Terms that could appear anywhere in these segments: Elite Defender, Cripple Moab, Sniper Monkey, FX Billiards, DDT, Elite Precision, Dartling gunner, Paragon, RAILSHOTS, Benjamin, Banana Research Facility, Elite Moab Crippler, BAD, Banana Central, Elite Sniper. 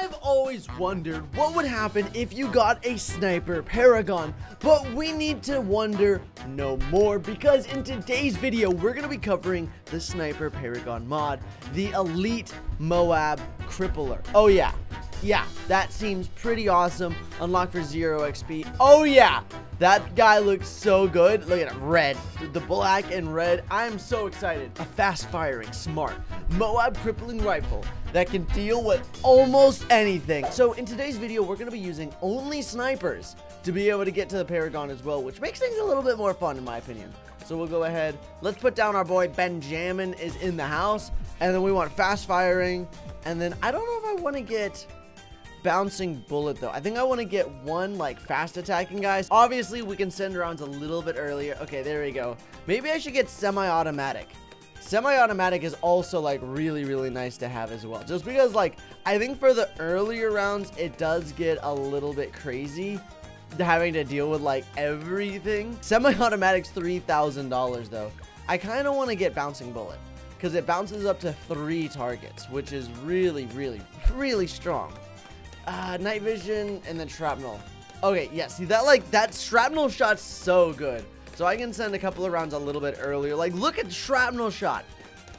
I've always wondered what would happen if you got a Sniper Paragon, but we need to wonder no more, because in today's video we're going to be covering the Sniper Paragon mod, the Elite Moab Crippler. Oh yeah, that seems pretty awesome. Unlock for 0 XP. Oh yeah, that guy looks so good. Look at him, red. The black and red. I'm so excited. A fast-firing, smart Moab crippling rifle that can deal with almost anything. So in today's video, we're gonna be using only snipers to be able to get to the Paragon as well, which makes things a little bit more fun in my opinion. So we'll go ahead, let's put down our boy Benjamin is in the house, and then we want fast-firing, and then I don't know if I wanna get bouncing bullet though. I think I want to get one like fast attacking guys. Obviously we can send rounds a little bit earlier. Okay, there we go. Maybe I should get semi-automatic. Semi-automatic is also like really nice to have as well, just because like I think for the earlier rounds it does get a little bit crazy having to deal with like everything. Semi-automatic's $3,000 though. I kind of want to get bouncing bullet because it bounces up to 3 targets, which is really strong. Night vision and then shrapnel. Okay, yeah, see that, like that shrapnel shot's so good. So I can send a couple of rounds a little bit earlier. Like look at shrapnel shot.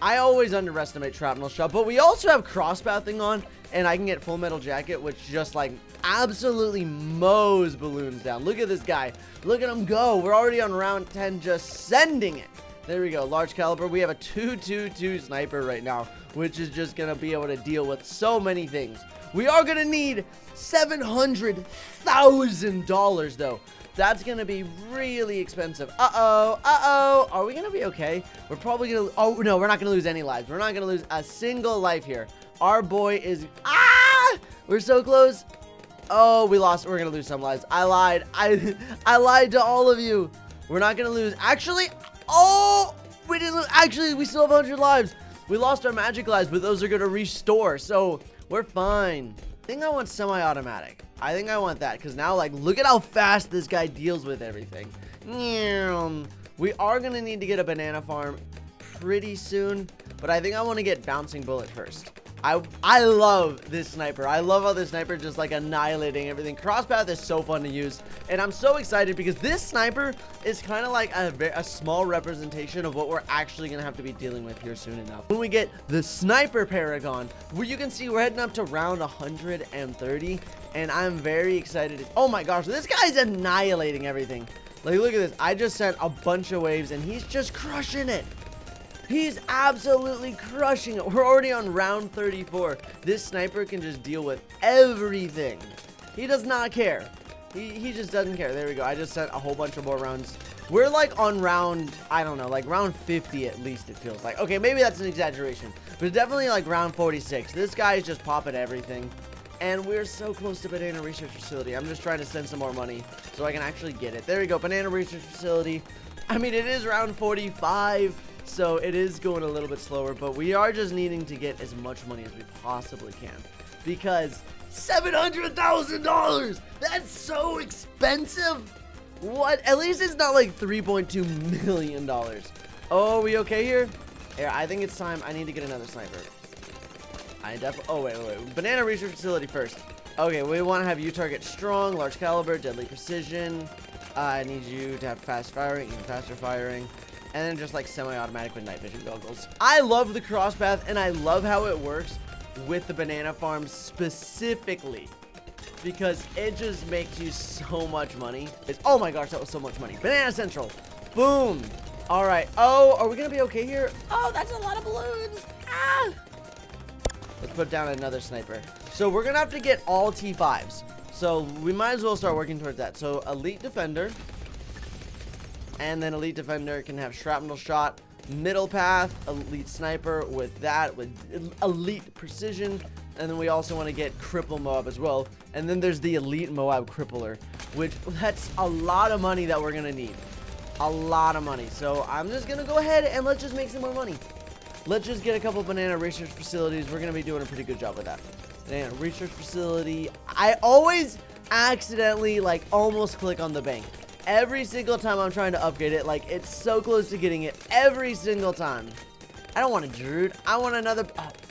I always underestimate shrapnel shot, but we also have crosspathing on, and I can get full metal jacket, which just like absolutely mows balloons down. Look at this guy, look at him go. We're already on round 10 just sending it. There we go, large caliber. We have a 222 sniper right now, which is just gonna be able to deal with so many things. We are gonna need $700,000 though. That's gonna be really expensive. Uh-oh, uh-oh. Are we gonna be okay? We're probably gonna, oh no, we're not gonna lose any lives. We're not gonna lose a single life here. Our boy is, ah! We're so close. Oh, we lost, we're gonna lose some lives. I lied, I lied to all of you. We're not gonna lose, actually, oh, we didn't lose, actually, we still have 100 lives. We lost our magic lives, but those are gonna restore, so we're fine. I think I want semi-automatic. I think I want that, because now, like, look at how fast this guy deals with everything. We are going to need to get a banana farm pretty soon, but I think I want to get bouncing bullet first. I love this sniper. I love how this sniper just, like, annihilating everything. Crosspath is so fun to use, and I'm so excited because this sniper is kind of like a small representation of what we're actually going to have to be dealing with here soon enough. When we get the Sniper Paragon, where you can see we're heading up to round 130, and I'm very excited. Oh my gosh, this guy's annihilating everything. Like, look at this. I just sent a bunch of waves, and he's just crushing it. He's absolutely crushing it. We're already on round 34. This sniper can just deal with everything. He does not care. He just doesn't care. There we go. I just sent a whole bunch of more rounds. We're like on round, I don't know, like round 50 at least it feels like. Okay, maybe that's an exaggeration, but definitely like round 46. This guy is just popping everything. And we're so close to Banana Research Facility. I'm just trying to send some more money so I can actually get it. There we go, Banana Research Facility. I mean, it is round 45. So it is going a little bit slower, but we are just needing to get as much money as we possibly can, because $700,000, that's so expensive. What? At least it's not like $3.2 million. Oh, are we okay here? Yeah, I think it's time. I need to get another sniper. I definitely, oh wait. Banana Research Facility first. Okay, we want to have you target strong, large caliber, deadly precision. I need you to have fast firing, even faster firing. And then just like semi-automatic with night vision goggles. I love the crosspath, and I love how it works with the banana farm specifically, because it just makes you so much money. It's, oh my gosh, that was so much money. Banana Central, boom. All right, oh, are we gonna be okay here? Oh, that's a lot of balloons, ah! Let's put down another sniper. So we're gonna have to get all T5s. So we might as well start working towards that. So Elite Defender, and then Elite Defender can have shrapnel shot, middle path, Elite Sniper with that, with Elite Precision, and then we also want to get Cripple Moab as well. And then there's the Elite Moab Crippler, which that's a lot of money that we're gonna need. A lot of money. So I'm just gonna go ahead and let's just make some more money. Let's just get a couple Banana Research Facilities. We're gonna be doing a pretty good job with that. Banana Research Facility. I always accidentally like almost click on the bank. Every single time I'm trying to upgrade it, like it's so close to getting it every single time. I don't want a druid. I want another.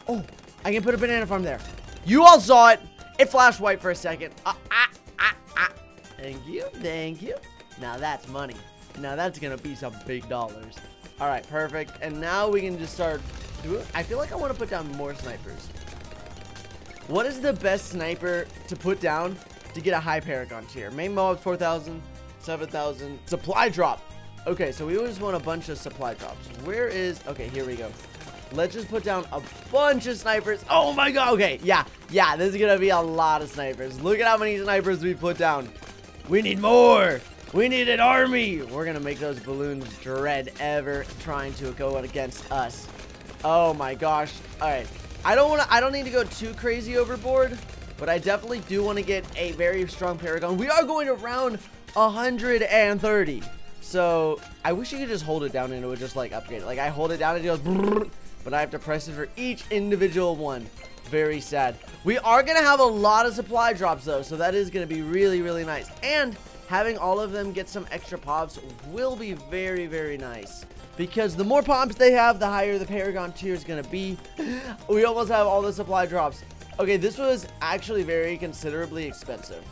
Oh, I can put a banana farm there. You all saw it. It flashed white for a second. Thank you, thank you. Now that's money. Now that's gonna be some big dollars. All right, perfect. And now we can just start doing. I feel like I want to put down more snipers. What is the best sniper to put down to get a high Paragon tier? Main mob 4,000, 7,000. Supply drop. Okay, so we always want a bunch of supply drops. Where is? Okay, here we go. Let's just put down a bunch of snipers. Oh my god. Okay, yeah. This is gonna be a lot of snipers. Look at how many snipers we put down. We need more. We need an army. We're gonna make those balloons dread ever trying to go against us. Oh my gosh. All right, I don't need to go too crazy overboard, but I definitely do want to get a very strong Paragon. We are going to round 130, so I wish you could just hold it down and it would just like upgrade it. Like I hold it down and it goes brrr, but I have to press it for each individual one. Very sad. We are gonna have a lot of supply drops though, so that is gonna be really, really nice. And having all of them get some extra pops will be very, very nice, because the more pops they have, the higher the Paragon tier is gonna be. We almost have all the supply drops. Okay, this was actually very considerably expensive.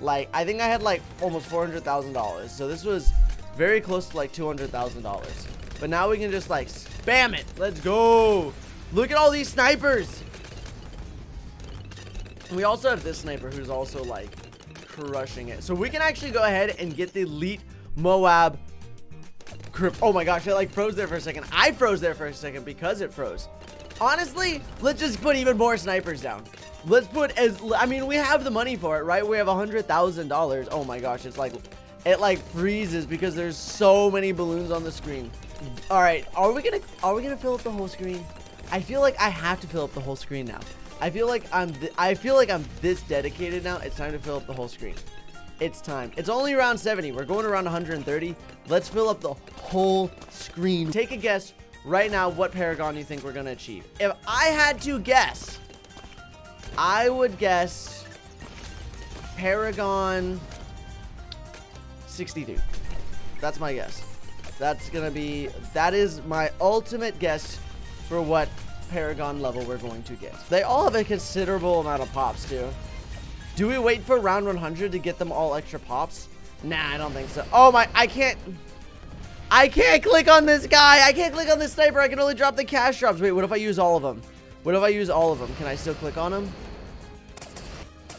Like I think I had like almost $400,000, so this was very close to like $200,000. But now we can just like spam it. Let's go. Look at all these snipers. We also have this sniper who's also like crushing it, so we can actually go ahead and get the Elite Moab Crippler. Oh my gosh, it like froze there for a second. I froze there for a second because it froze. Honestly, let's just put even more snipers down. Let's put as, I mean, we have the money for it, right? We have $100,000. Oh my gosh, it's like it like freezes because there's so many balloons on the screen. All right, are we gonna fill up the whole screen? I feel like I have to fill up the whole screen now. I feel like I'm this dedicated now. It's time to fill up the whole screen. It's time. It's only around 70. We're going around 130. Let's fill up the whole screen. Take a guess right now what Paragon you think we're going to achieve. If I had to guess, I would guess Paragon 62. That's my guess. That's going to be, that is my ultimate guess for what Paragon level we're going to get. They all have a considerable amount of pops too. Do we wait for round 100 to get them all extra pops? Nah, I don't think so. Oh my, I can't click on this guy. I can't click on this sniper. I can only drop the cash drops. Wait, what if I use all of them? What if I use all of them? Can I still click on them?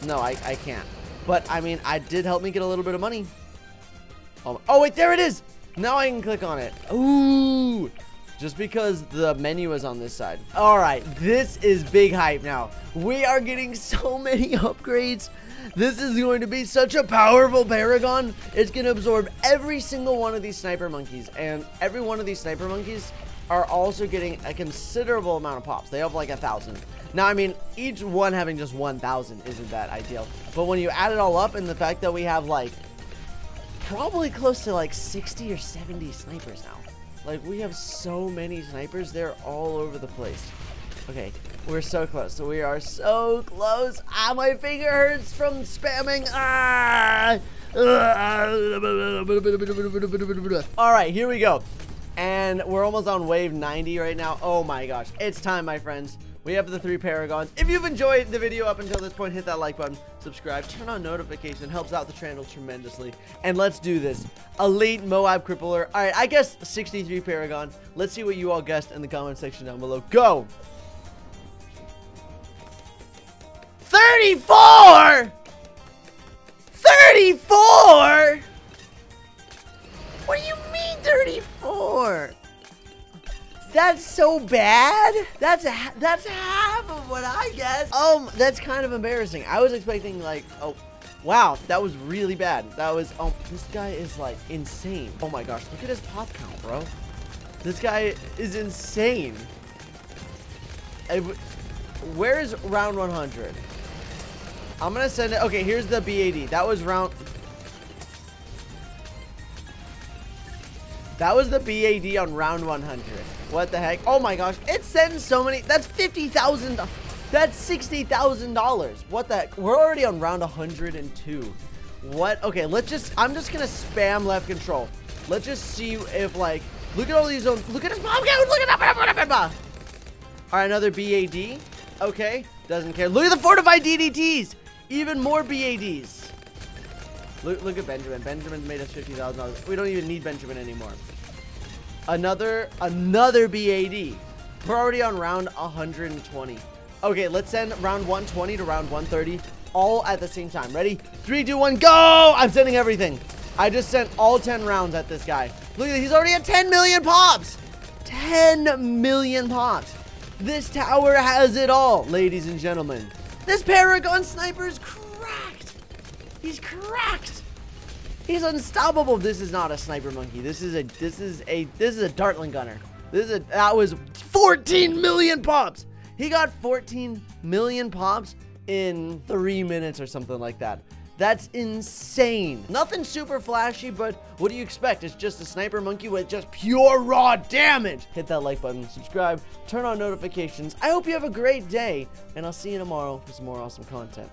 No, I can't. But I mean, I did help me get a little bit of money. Oh wait, there it is. Now I can click on it. Ooh. Just because the menu is on this side. All right, this is big hype now. We are getting so many upgrades. This is going to be such a powerful Paragon. It's going to absorb every single one of these sniper monkeys, and every one of these sniper monkeys are also getting a considerable amount of pops. They have like 1,000. Now, I mean, each one having just 1,000 isn't that ideal, but when you add it all up and the fact that we have like probably close to like 60 or 70 snipers now. Like, we have so many snipers. They're all over the place. Okay, we're so close. So we are so close. Ah, my finger hurts from spamming. Ah! All right, here we go. And we're almost on wave 90 right now. Oh my gosh. It's time, my friends. We have the 3 Paragons. If you've enjoyed the video up until this point, hit that like button, subscribe, turn on notification, helps out the channel tremendously. And let's do this. Elite Moab Crippler. All right, I guess 63 Paragon. Let's see what you all guessed in the comment section down below. Go. 34! 34! What do you mean 34? That's so bad. That's half of what I guessed. That's kind of embarrassing. I was expecting like, oh, wow, that was really bad. That was, oh, this guy is like insane. Oh my gosh, look at his pop count, bro. This guy is insane. Where is round 100? I'm gonna send it. Okay, here's the BAD. That was round. That was the BAD on round 100. What the heck? Oh my gosh, it sends so many. That's $50,000. That's $60,000. What the heck? We're already on round 102. What? Okay, let's just, I'm just gonna spam left control. Let's just see if like, look at all these zones. Look at his mom. Look at that. All right, another BAD. Okay, doesn't care. Look at the fortified DDTs. Even more BADs. Look at Benjamin. Benjamin's made us $50,000. We don't even need Benjamin anymore. Another BAD. We're already on round 120. Okay, let's send round 120 to round 130 all at the same time. Ready? 3, 2, 1, go! I'm sending everything. I just sent all 10 rounds at this guy. Look at it. He's already at 10 million pops. 10 million pops. This tower has it all, ladies and gentlemen. This Paragon sniper is cracked. He's cracked. He's unstoppable. This is not a Sniper Monkey. This is a Dartling gunner. That was 14 million pops. He got 14 million pops in 3 minutes or something like that. That's insane. Nothing super flashy, but what do you expect? It's just a Sniper Monkey with just pure raw damage. Hit that like button, subscribe, turn on notifications. I hope you have a great day, and I'll see you tomorrow for some more awesome content.